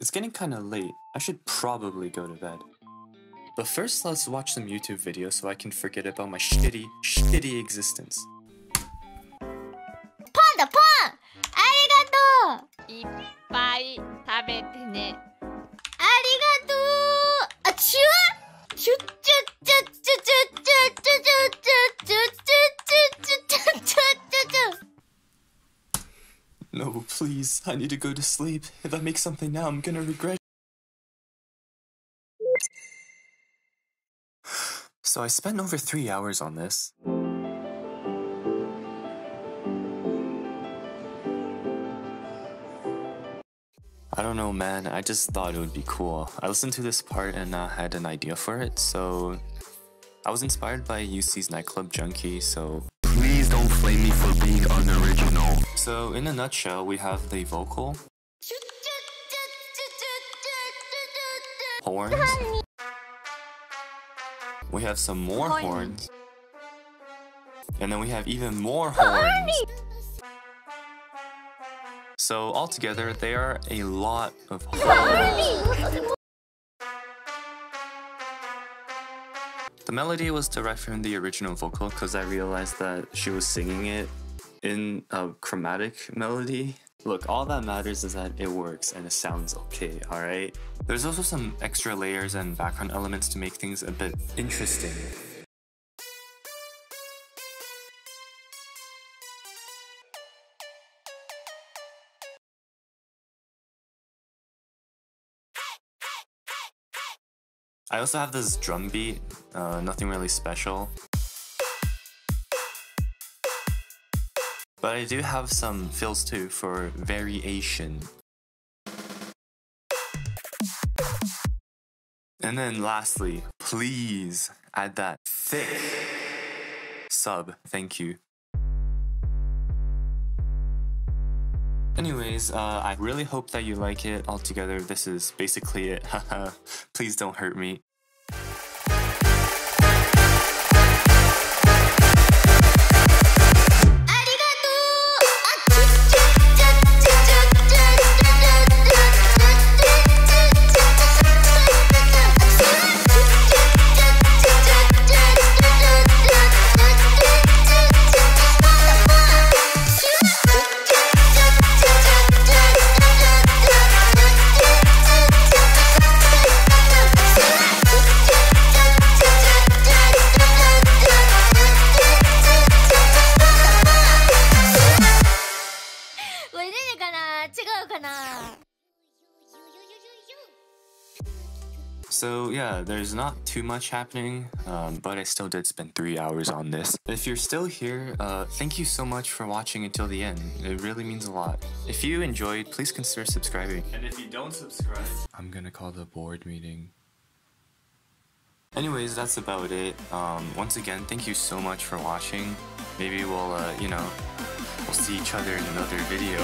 It's getting kinda late, I should probably go to bed. But first, let's watch some YouTube videos so I can forget about my shitty existence. Panda, pan! Arigato! Ippai tabete ne. Arigato! Achoo! Choo choo choo choo choo choo choo choo choo choo choo choo. No, please, I need to go to sleep. If I make something now, I'm gonna regret it. So I spent over 3 hours on this. I don't know, man, I just thought it would be cool. I listened to this part and had an idea for it, so... I was inspired by UC's Nightclub Junkie, so... Please don't flame me for being unoriginal. So in a nutshell, we have the vocal... horns. We have some more horns. And then we have even more horns. So altogether, they are a lot of horns. The melody was derived from the original vocal because I realized that she was singing it in a chromatic melody. Look, all that matters is that it works and it sounds okay, alright? There's also some extra layers and background elements to make things a bit interesting. I also have this drum beat, nothing really special. But I do have some fills too for variation. And then lastly, please add that thick sub, thank you. Anyways, I really hope that you like it. Altogether, this is basically it, haha. Please don't hurt me. So yeah, there's not too much happening, but I still did spend 3 hours on this. If you're still here, thank you so much for watching until the end. It really means a lot. If you enjoyed, please consider subscribing. And if you don't subscribe, I'm gonna call the board meeting. Anyways, that's about it. Once again, thank you so much for watching. Maybe we'll, you know, we'll see each other in another video.